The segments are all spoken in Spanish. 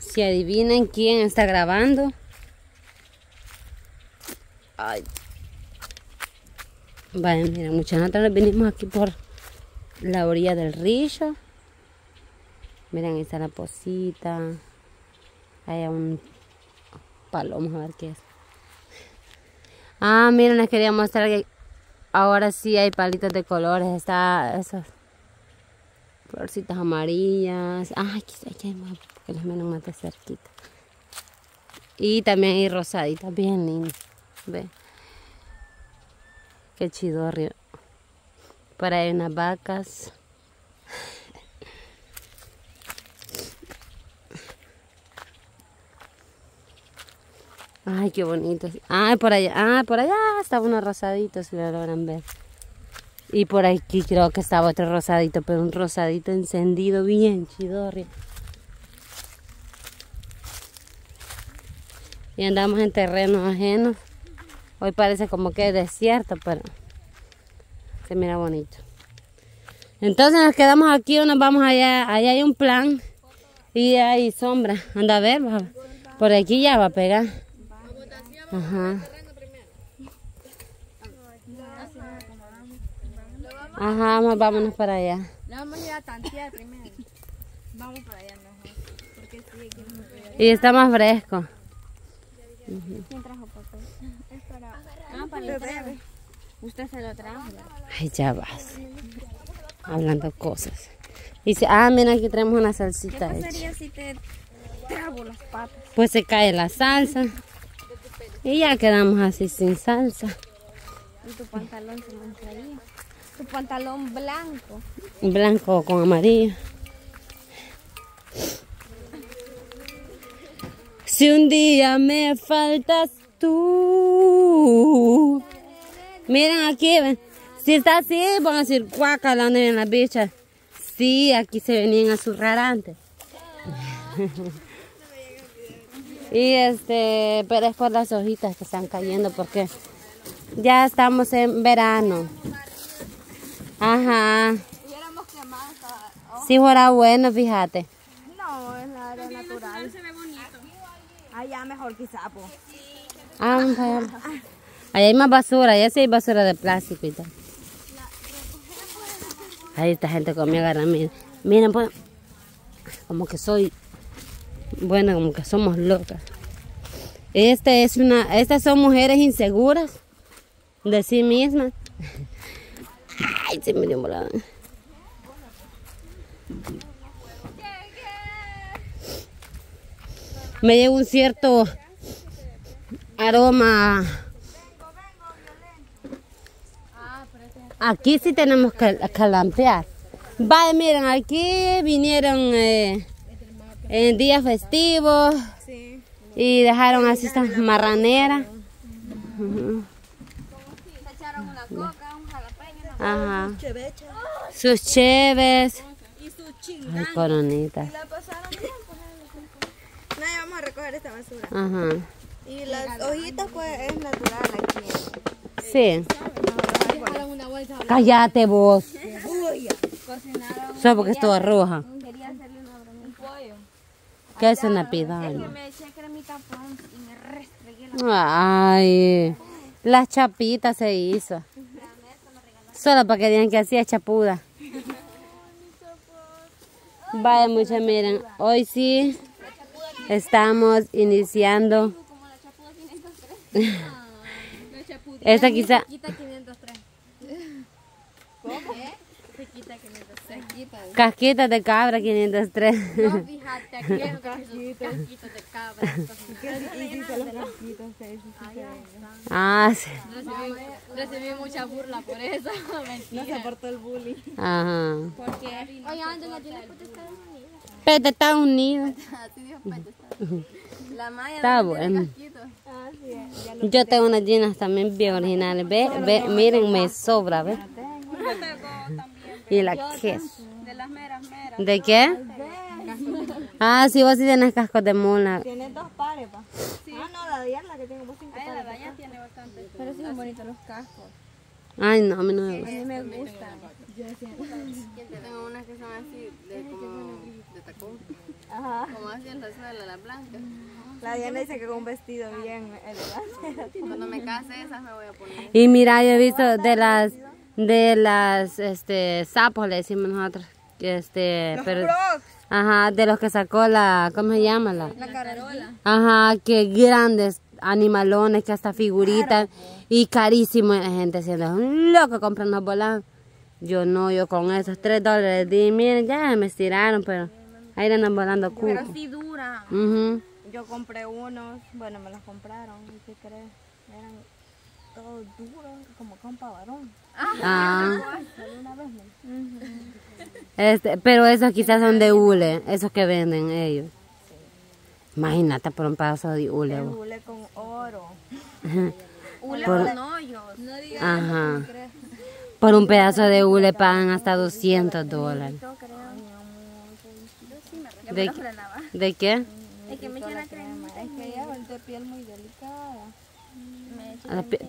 Si adivinan quién está grabando. Ay. Vaya, miren, muchas nosotros venimos aquí por la orilla del río. Miren, ahí está la posita. Hay un palomo, a ver qué es. Ah, miren, les quería mostrar que ahora sí hay palitos de colores. Está esas florcitas amarillas. Ah, aquí hay más, porque los menos más de cerquita. Y también hay rosaditas, bien lindas. Ve. Qué chidorrio. Por ahí hay unas vacas. Ay, qué bonito. Ay, por allá estaba uno rosadito, si lo logran ver. Y por aquí creo que estaba otro rosadito, pero un rosadito encendido, bien chidorri. Y andamos en terrenos ajenos. Hoy parece como que es desierto, pero se mira bonito. Entonces nos quedamos aquí o nos vamos allá. Allá hay un plan y hay sombra. Anda a ver, por aquí ya va a pegar. Ajá. Ajá, vámonos para allá. La vamos a ir a tantear primero. Vamos para allá, ¿no? Porque sí, aquí no puede ir. Y está más fresco. ¿Quién trajo papel? Es para... Ah, para el bebé. Usted se lo trajo. Ay, ya vas. Hablando cosas. Dice, ah, mira, aquí traemos una salsita. ¿Qué pasaría si te trabo las papas? Pues se cae la salsa. Y ya quedamos así sin salsa. Y tu pantalón se mancharía. Tu pantalón blanco. Blanco con amarillo. Si un día me faltas tú. Miren aquí, ven. Si está así, van a decir guácala, donde vienen las bichas. Sí, aquí se venían a zurrar antes. Y pero es por las hojitas que están cayendo porque ya estamos en verano. Ajá. Hubiéramos quemado esta hoja. Sí, fuera bueno, fíjate. No, es la área natural. Se ve bonito. Allá mejor quizá, pues. Ah, allá hay más basura, allá sí hay basura de plástico y tal. Ahí esta gente conmigo agarra, miren. Miren, pues, como que soy... Bueno, como que somos locas. Estas son mujeres inseguras de sí mismas. Ay, se me dio volada. Me llegó un cierto aroma. Aquí sí tenemos que calampear. Vale, miren, aquí vinieron... en días festivos, sí. Y dejaron así estas marraneras. Se echaron una coca, un jalapeño, una chevecha. Sus cheves. Y sus chingadas. Ay, coronitas. Y la pasaron bien, pues. Nadie vamos a recoger esta basura. Ajá. Y las hojitas, pues, es natural aquí. Sí. Cállate vos. Uy, cocinaron. Solo porque estuvo roja. Quería hacerle un pollo. ¿Qué es una pida? Es que me eché cremita Pons y me restregué la cara. Ay, las chapitas se hizo. Solo para que digan que hacía chapuda. Vaya, muchas, miren, hoy sí estamos iniciando. Esta quizá... Casquitas de cabra 503. No, fíjate, aquí es casquitas de cabra. Ah, sí. Recibí mucha burla por eso. No se aportó el bullying. Ajá. Porque oye, André, la tiene Pete Estados Unidos. Pete Estados Unidos. Así dijo Pete Estados Unidos. La Maya no tiene casquitos. Yo tengo unas jeans también bien originales. Ve, miren, me sobra, ve. Y la que es de las meras. ¿De qué? Ah, sí, vos sí tenés cascos de mula. Tienes dos pares, pa. Sí. Ah, no, la de Diana que tengo vos 5 pares. La de Diana tiene bastante. Pero sí son bonitos los cascos. Ay, no, a mí no me gusta. A mí me gusta. Yo tengo unas que son así, de como de tacón. Ajá. como haciendo eso de la blanca. La Diana dice que con un vestido bien elegante. Cuando me case esas me voy a poner. Y mira, yo he visto de las sapos, le decimos nosotros. Los crocs. Ajá, de los que sacó la, ¿cómo se llama? La carola. Ajá, que grandes animalones, que hasta figuritas. Claro. Y carísimo, la gente siendo loco comprando bolas. Yo no, yo con esos $3 di, miren, ya me estiraron, pero ahí andan volando cuco. Pero sí dura. Yo compré unos, bueno, me los compraron, ¿qué crees? Eran todos duros, como compa varón. Pero esos quizás son de hule, esos que venden ellos. Sí. Imagínate por un pedazo de hule. De hule con oro. Hule con hoyos. No digas eso, ¿qué crees? Por un pedazo de hule pagan hasta $200. ¿De qué? Es que me echa la crema. Es que ella es de piel muy delicada.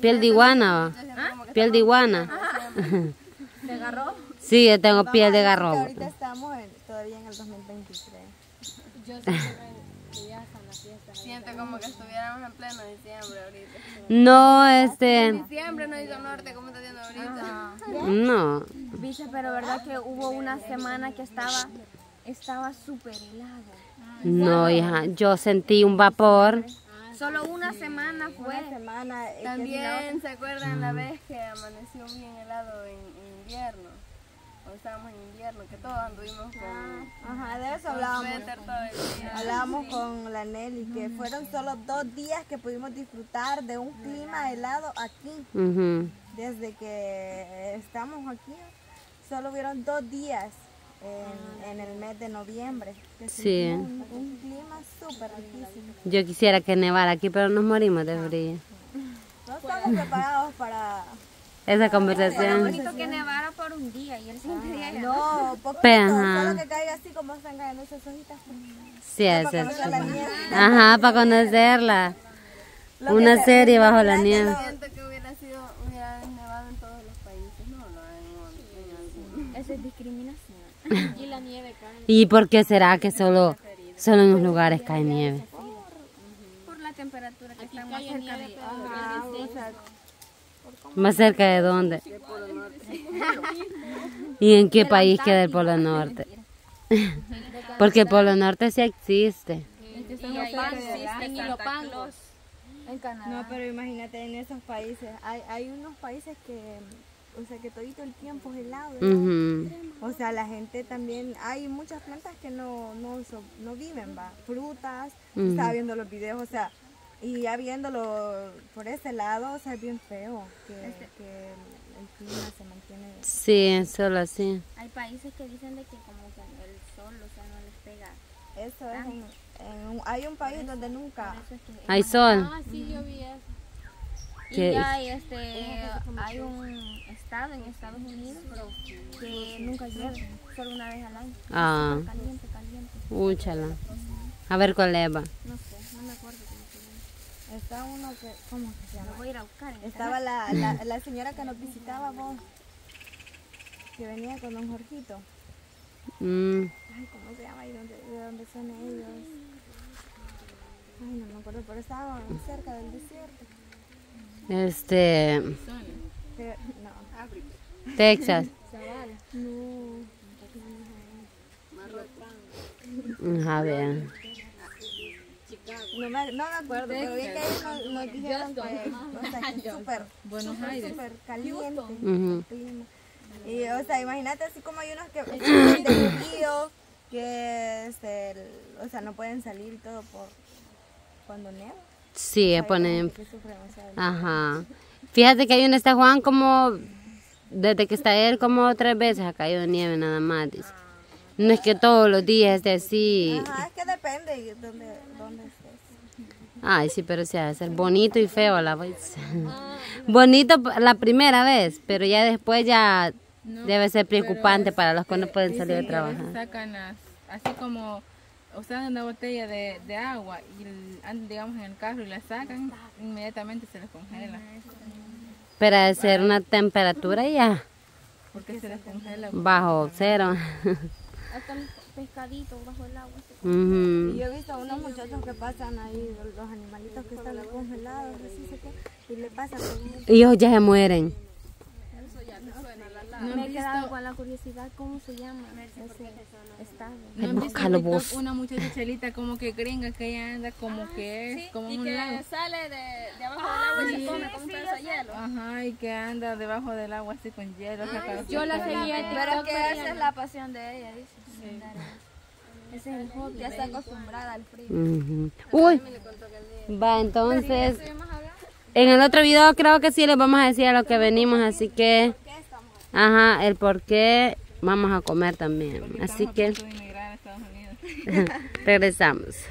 ¿Piel de iguana? ¿Piel de iguana? ¿De garrobo? Sí, yo tengo piel de garrobo. Ahorita estamos todavía en el 2023. Yo siento como que estuviéramos en pleno diciembre ahorita. No, En diciembre no hizo norte, ¿cómo está haciendo ahorita? No. Viste, pero verdad que hubo una semana que estaba súper helado. No, hija, yo sentí un vapor. Solo una semana fue. Una semana. También, ¿se acuerdan la vez que amaneció bien helado en invierno? Cuando estábamos en invierno, que todos anduvimos con... Ajá, de eso hablábamos. Hablábamos con la Nelly, que fueron solo 2 días que pudimos disfrutar de un clima helado aquí. Desde que estamos aquí, solo hubieron 2 días. En el mes de noviembre. Sí. Un clima súper riquísimo. Yo quisiera que nevara aquí, pero nos morimos de frío. No estamos preparados para esa conversación. Es bonito que nevara por un día y el siguiente día ya no. Solo que caiga así como están cayendo esas hojitas. Sí, eso es. Ajá, para conocerla. Una serie bajo la nieve. Hubiera nevado en todos los países. No, no hay. Eso es discriminación. Y la nieve cae. ¿Y por qué será que solo en los lugares cae nieve? Por la temperatura que está más cerca de... ¿Más cerca de dónde? Del Polo Norte. ¿Y en qué país queda el Polo Norte? Porque el Polo Norte sí existe. En Canadá. No, pero imagínate en esos países. Hay unos países que... O sea, que todito el tiempo es helado, ¿no? O sea, la gente también... Hay muchas plantas que no viven, ¿va? Frutas, estaba viendo los videos, o sea... Y ya viéndolo por ese lado, o sea, es bien feo que el clima se mantiene... Sí, solo así. Hay países que dicen de que como que el sol, o sea, no les pega. Eso es hay un país donde nunca... ¿Hay sol? Ah, sí, yo vi eso. Y ya hay un estado en Estados Unidos que nunca llueve, solo una vez al año. Caliente. Úchala. A ver cuál es, va. No sé, no me acuerdo cómo se llama. Está uno que, ¿cómo se llama? Lo voy a ir a buscar. Estaba la señora que nos visitaba, vos, que venía con don Jorgito. Ay, ¿cómo se llama? ¿Y de dónde son ellos? Ay, no me acuerdo, pero estaban cerca del desierto. No. Texas. No. A ver. No me acuerdo, pero vi que ellos nos dijeron que es súper caliente el clima. Y, o sea, imagínate así como hay unos que de frío, o sea, no pueden salir y todo por cuando nieva. Sí, ponen... Ajá. Fíjate que hay un Juan como... Desde que está él como 3 veces ha caído nieve nada más, dice. No es que todos los días esté así. Ajá, es que depende de dónde estés. Ay, sí, pero se hace bonito y feo la vez. Bonito la primera vez, pero ya después ya debe ser preocupante para los que no pueden salir de trabajar. Sacan así como... Usan una botella de agua y digamos en el carro y la sacan, inmediatamente se les congela. Pero de ser una temperatura ya. Porque se les congela. Bajo cero. hasta los pescaditos bajo el agua. Y yo he visto a unos muchachos que pasan ahí, los animalitos que están congelados, y le pasan. Ellos ya se mueren. Eso ya me suena, me he quedado con la curiosidad, ¿cómo se llama? ¿No han visto en TikTok una muchacha chelita como que gringa, que ella anda como que es, como un lago? Y que sale de abajo del agua y se come con un pedazo de hielo. Ajá, y que anda debajo del agua así con hielo. Yo la seguía en TikTok. Pero que esa es la pasión de ella, dice. Sí. Ese es el hobby. Ya está acostumbrada al frío. Uy, va, entonces, en el otro video creo que sí les vamos a decir a lo que venimos, así que... Ajá, el por qué vamos a comer también. Así que regresamos.